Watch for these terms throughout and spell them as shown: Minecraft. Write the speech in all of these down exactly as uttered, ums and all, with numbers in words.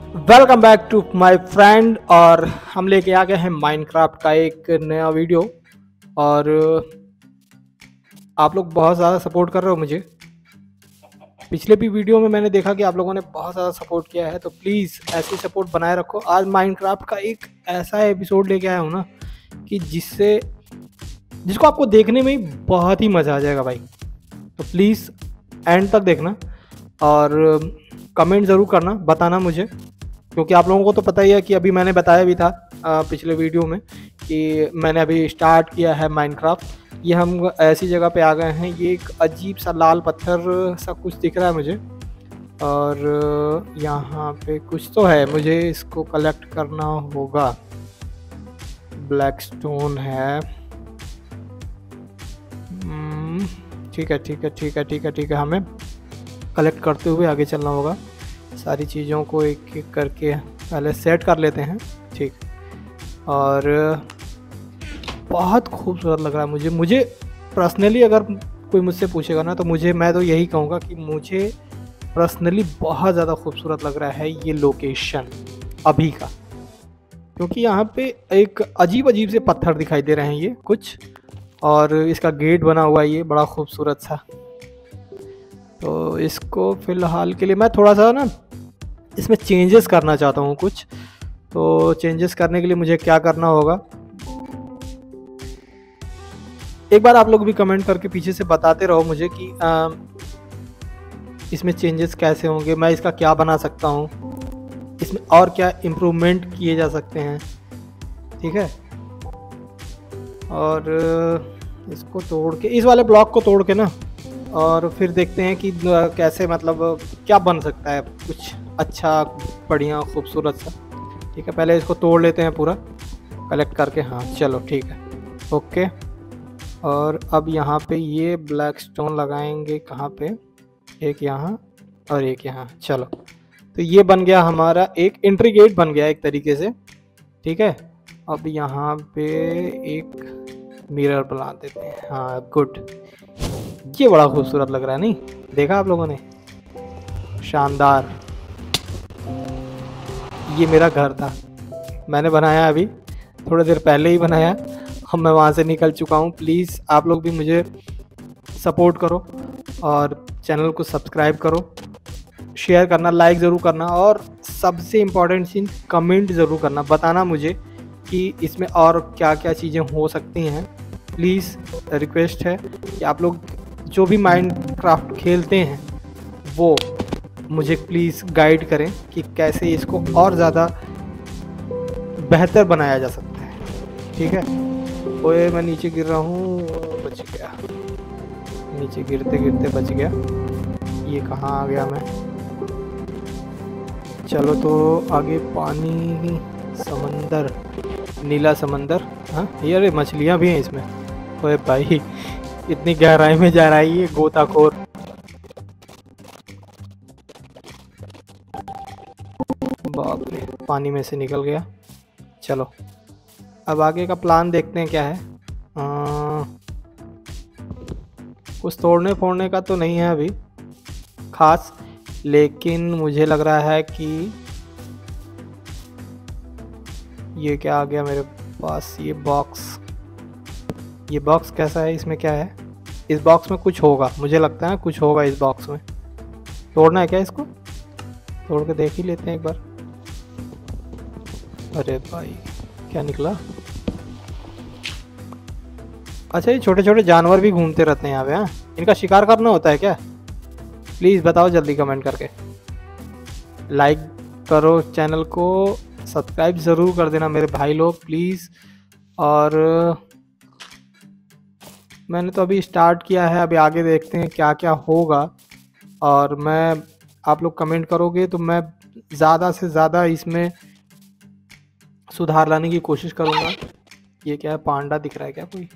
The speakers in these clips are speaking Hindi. Welcome back to my friend. और हम लेके आ गए हैं माइनक्राफ्ट का एक नया वीडियो। और आप लोग बहुत ज़्यादा सपोर्ट कर रहे हो मुझे। पिछले भी वीडियो में मैंने देखा कि आप लोगों ने बहुत ज़्यादा सपोर्ट किया है, तो प्लीज़ ऐसी सपोर्ट बनाए रखो। आज माइनक्राफ्ट का एक ऐसा एपिसोड लेके आया हूँ ना कि जिससे जिसको आपको देखने में ही बहुत ही मज़ा आ जाएगा भाई। तो प्लीज़ एंड तक देखना और कमेंट ज़रूर करना, बताना मुझे, क्योंकि आप लोगों को तो पता ही है कि अभी मैंने बताया भी था आ, पिछले वीडियो में कि मैंने अभी स्टार्ट किया है माइनक्राफ्ट। ये हम ऐसी जगह पे आ गए हैं, ये एक अजीब सा लाल पत्थर सा कुछ दिख रहा है मुझे, और यहाँ पे कुछ तो है, मुझे इसको कलेक्ट करना होगा। ब्लैक स्टोन है, ठीक है ठीक है ठीक है ठीक है ठीक है, हमें कलेक्ट करते हुए आगे चलना होगा। सारी चीज़ों को एक एक करके पहले सेट कर लेते हैं, ठीक। और बहुत खूबसूरत लग रहा है मुझे मुझे पर्सनली। अगर कोई मुझसे पूछेगा ना तो मुझे मैं तो यही कहूँगा कि मुझे पर्सनली बहुत ज़्यादा खूबसूरत लग रहा है ये लोकेशन अभी का, क्योंकि यहाँ पे एक अजीब अजीब से पत्थर दिखाई दे रहे हैं ये कुछ, और इसका गेट बना हुआ है ये बड़ा खूबसूरत सा। तो इसको फ़िलहाल के लिए मैं थोड़ा सा ना इसमें चेंजेस करना चाहता हूँ कुछ। तो चेंजेस करने के लिए मुझे क्या करना होगा, एक बार आप लोग भी कमेंट करके पीछे से बताते रहो मुझे कि आ, इसमें चेंजेस कैसे होंगे, मैं इसका क्या बना सकता हूँ, इसमें और क्या इम्प्रूवमेंट किए जा सकते हैं, ठीक है। और इसको तोड़ के, इस वाले ब्लॉक को तोड़ के ना, और फिर देखते हैं कि कैसे, मतलब क्या बन सकता है कुछ अच्छा बढ़िया खूबसूरत सा, ठीक है। पहले इसको तोड़ लेते हैं पूरा कलेक्ट करके, हाँ चलो ठीक है ओके। और अब यहाँ पे ये ब्लैक स्टोन लगाएंगे, कहाँ पे, एक यहाँ और एक यहाँ, चलो। तो ये बन गया हमारा एक एंट्री गेट बन गया एक तरीके से, ठीक है। अब यहाँ पे एक मिरर बना देते हैं, हाँ गुड। ये बड़ा खूबसूरत लग रहा है, नहीं देखा आप लोगों ने, शानदार। ये मेरा घर था, मैंने बनाया अभी थोड़ी देर पहले ही बनाया, अब मैं वहाँ से निकल चुका हूँ। प्लीज़ आप लोग भी मुझे सपोर्ट करो और चैनल को सब्सक्राइब करो, शेयर करना, लाइक ज़रूर करना, और सबसे इम्पोर्टेंट चीज़ कमेंट ज़रूर करना, बताना मुझे कि इसमें और क्या क्या चीज़ें हो सकती हैं। प्लीज़ रिक्वेस्ट है कि आप लोग जो भी माइनक्राफ्ट खेलते हैं वो मुझे प्लीज़ गाइड करें कि कैसे इसको और ज़्यादा बेहतर बनाया जा सकता है, ठीक है। ओए मैं नीचे गिर रहा हूँ, बच गया, नीचे गिरते गिरते बच गया। ये कहाँ आ गया मैं, चलो। तो आगे पानी, समंदर, नीला समंदर, हाँ ये, अरे मछलियाँ भी हैं इसमें। ओए भाई इतनी गहराई में जा रहा है ये गोताखोर। बाप रे, पानी में से निकल गया। चलो अब आगे का प्लान देखते हैं क्या है। आ, कुछ तोड़ने फोड़ने का तो नहीं है अभी खास, लेकिन मुझे लग रहा है कि ये क्या आ गया मेरे पास, ये बॉक्स। ये बॉक्स कैसा है, इसमें क्या है, इस बॉक्स में कुछ होगा, मुझे लगता है कुछ होगा इस बॉक्स में। तोड़ना है क्या इसको, तोड़ के देख ही लेते हैं एक बार। अरे भाई क्या निकला, अच्छा ये छोटे छोटे जानवर भी घूमते रहते हैं यहाँ पे, हाँ इनका शिकार करना होता है क्या, प्लीज़ बताओ जल्दी कमेंट करके। लाइक करो, चैनल को सब्सक्राइब ज़रूर कर देना मेरे भाई लोग प्लीज़। और मैंने तो अभी स्टार्ट किया है, अभी आगे देखते हैं क्या क्या होगा। और मैं, आप लोग कमेंट करोगे तो मैं ज़्यादा से ज़्यादा इसमें सुधार लाने की कोशिश करूँगा। ये क्या है, पांडा दिख रहा है क्या कोई,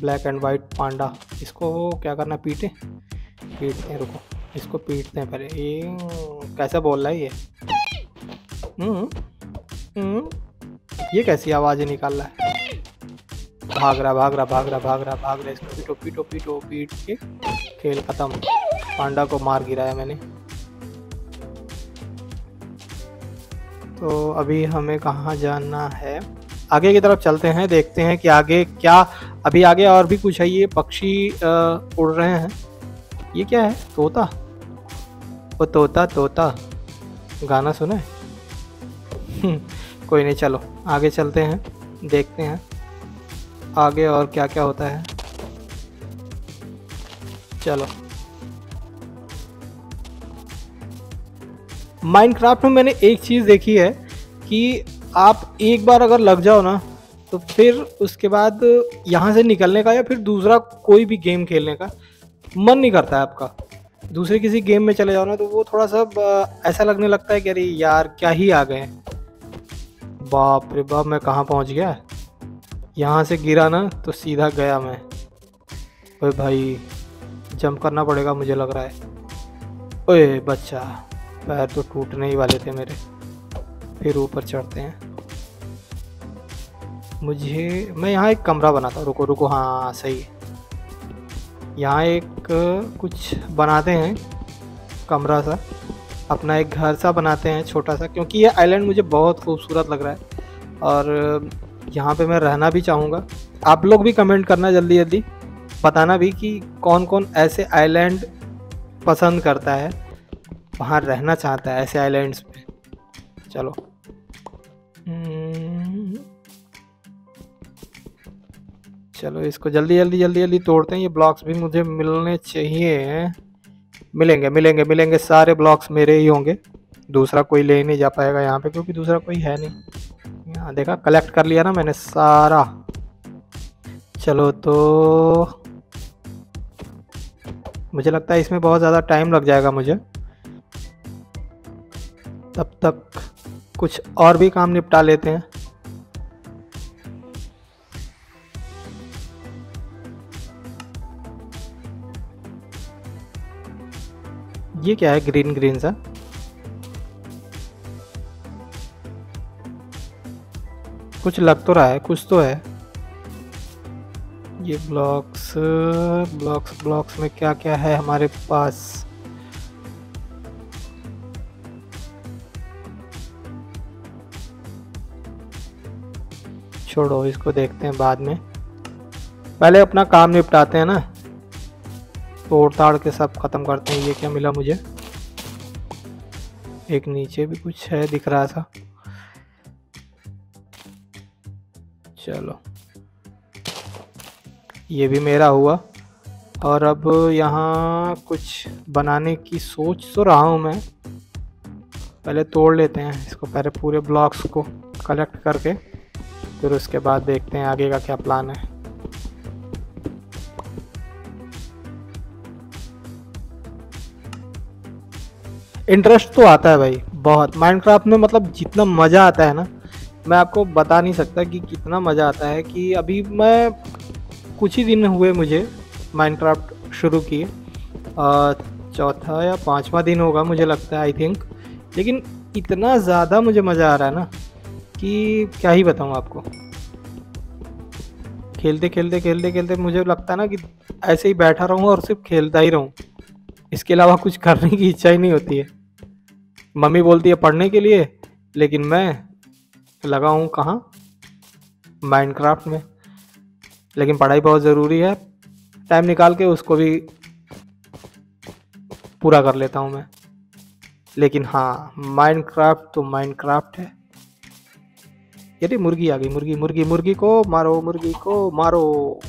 ब्लैक एंड वाइट पांडा। इसको क्या करना, पीटे पीटते हैं, रुको इसको पीटते हैं पहले। ये कैसा बोल रहा है ये, हुँ, हुँ, ये कैसी आवाज़ें निकाल रहा है, भाग रहा भाग रहा भाग रहा भाग रहा भाग रहा, इसको पीटो पीटो पीटो, पीट के खेल खत्म। पांडा को मार गिराया मैंने। तो अभी हमें कहाँ जाना है, आगे की तरफ चलते हैं, देखते हैं कि आगे क्या। अभी आगे और भी कुछ है, ये पक्षी उड़ रहे हैं। ये क्या है? तोता। ओ तोता तोता, गाना सुने? कोई नहीं, चलो आगे चलते हैं, देखते हैं आगे और क्या क्या होता है। चलो, माइनक्राफ्ट में मैंने एक चीज़ देखी है कि आप एक बार अगर लग जाओ ना तो फिर उसके बाद यहाँ से निकलने का या फिर दूसरा कोई भी गेम खेलने का मन नहीं करता है आपका। दूसरे किसी गेम में चले जाओ ना तो वो थोड़ा सा ऐसा लगने लगता है कि अरे यार क्या ही आ गए, बाप रे बाप मैं कहाँ पहुँच गया। यहाँ से गिरा ना तो सीधा गया मैं। ओए भाई जंप करना पड़ेगा मुझे लग रहा है। ओए बच्चा, पैर तो टूटने ही वाले थे मेरे। फिर ऊपर चढ़ते हैं। मुझे मैं यहाँ एक कमरा बनाता हूँ, रुको रुको, हाँ सही है, यहाँ एक कुछ बनाते हैं कमरा सा, अपना एक घर सा बनाते हैं छोटा सा, क्योंकि ये आइलैंड मुझे बहुत खूबसूरत लग रहा है और यहाँ पे मैं रहना भी चाहूँगा। आप लोग भी कमेंट करना जल्दी जल्दी, बताना भी कि कौन कौन ऐसे आइलैंड पसंद करता है, वहाँ रहना चाहता है ऐसे आइलैंड्स पे। चलो चलो इसको जल्दी जल्दी जल्दी जल्दी तोड़ते हैं। ये ब्लॉक्स भी मुझे मिलने चाहिए, मिलेंगे मिलेंगे मिलेंगे, सारे ब्लॉक्स मेरे ही होंगे, दूसरा कोई ले ही नहीं जा पाएगा यहाँ पे, क्योंकि दूसरा कोई है नहीं। यहाँ देखा, कलेक्ट कर लिया ना मैंने सारा। चलो तो मुझे लगता है इसमें बहुत ज़्यादा टाइम लग जाएगा मुझे, तब तक कुछ और भी काम निपटा लेते हैं। ये क्या है? ग्रीन ग्रीन सा। कुछ लग तो रहा है, कुछ तो है। ये ब्लॉक्स ब्लॉक्स ब्लॉक्स में क्या क्या है हमारे पास? छोड़ो इसको, देखते हैं बाद में, पहले अपना काम निपटाते हैं ना, तोड़ ताड़ के सब खत्म करते हैं। ये क्या मिला मुझे? एक नीचे भी कुछ है दिख रहा था। चलो ये भी मेरा हुआ, और अब यहाँ कुछ बनाने की सोच तो रहा हूँ मैं। पहले तोड़ लेते हैं इसको, पहले पूरे ब्लॉक्स को कलेक्ट करके, फिर उसके बाद देखते हैं आगे का क्या प्लान है। इंटरेस्ट तो आता है भाई बहुत माइनक्राफ्ट में, मतलब जितना मज़ा आता है ना मैं आपको बता नहीं सकता कि कितना मज़ा आता है। कि अभी मैं कुछ ही दिन हुए मुझे माइनक्राफ्ट शुरू किए, चौथा या पांचवा दिन होगा मुझे लगता है, आई थिंक। लेकिन इतना ज़्यादा मुझे मज़ा आ रहा है ना कि क्या ही बताऊं आपको। खेलते खेलते खेलते खेलते मुझे लगता है ना कि ऐसे ही बैठा रहूं और सिर्फ खेलता ही रहूं, इसके अलावा कुछ करने की इच्छा ही नहीं होती है। मम्मी बोलती है पढ़ने के लिए, लेकिन मैं लगा हूं कहाँ? माइनक्राफ्ट में। लेकिन पढ़ाई बहुत ज़रूरी है, टाइम निकाल के उसको भी पूरा कर लेता हूं मैं। लेकिन हाँ, माइनक्राफ्ट तो माइनक्राफ्ट है। ये मुर्गी आ गई, मुर्गी मुर्गी मुर्गी को मारो, मुर्गी को मारो।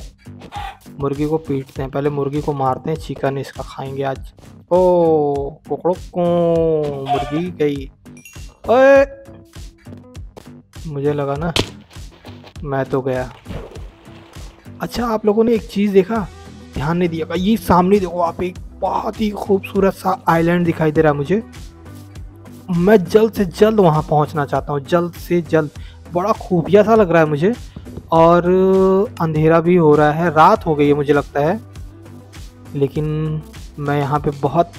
मुर्गी को पीटते हैं, पहले मुर्गी को मारते हैं, चिकन इसका खाएंगे आज। ओ कुकड़ों को, मुर्गी गई। ओए मुझे लगा ना मैं तो गया। अच्छा आप लोगों ने एक चीज़ देखा, ध्यान नहीं दिया, ये सामने देखो आप, एक बहुत ही खूबसूरत सा आइलैंड दिखाई दे रहा है मुझे। मैं जल्द से जल्द वहाँ पहुँचना चाहता हूँ, जल्द से जल्द। बड़ा खूबिया सा लग रहा है मुझे, और अंधेरा भी हो रहा है, रात हो गई है मुझे लगता है, लेकिन मैं यहाँ पे बहुत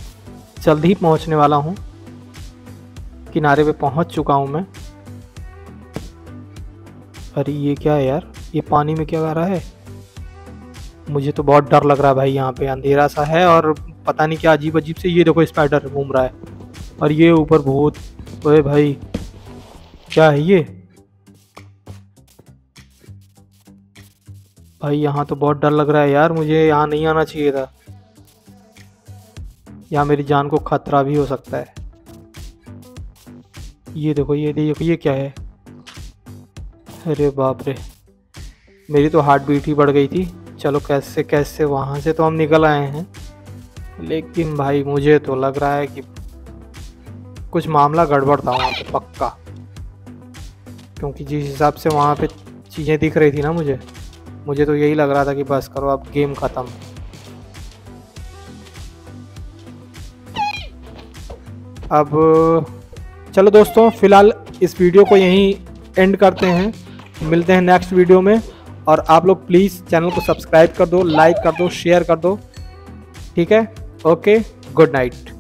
जल्द ही पहुँचने वाला हूँ। किनारे पे पहुँच चुका हूँ मैं। अरे ये क्या है यार? ये पानी में क्या आ रहा है? मुझे तो बहुत डर लग रहा है भाई, यहाँ पे अंधेरा सा है और पता नहीं क्या अजीब अजीब से। ये देखो स्पाइडर घूम रहा है, और ये ऊपर भूत। ओए भाई क्या है ये भाई? यहाँ तो बहुत डर लग रहा है यार, मुझे यहाँ नहीं आना चाहिए था। यहाँ मेरी जान को खतरा भी हो सकता है। ये देखो, ये देखो, ये क्या है? अरे बाप रे, मेरी तो हार्ट बीट ही बढ़ गई थी। चलो कैसे कैसे वहाँ से तो हम निकल आए हैं, लेकिन भाई मुझे तो लग रहा है कि कुछ मामला गड़बड़ था वहाँ पे पक्का, क्योंकि जिस हिसाब से वहाँ पे चीज़ें दिख रही थी ना, मुझे मुझे तो यही लग रहा था कि बस करो अब गेम ख़त्म। अब चलो दोस्तों, फ़िलहाल इस वीडियो को यहीं एंड करते हैं। मिलते हैं नेक्स्ट वीडियो में, और आप लोग प्लीज़ चैनल को सब्सक्राइब कर दो, लाइक कर दो, शेयर कर दो। ठीक है, ओके, गुड नाइट।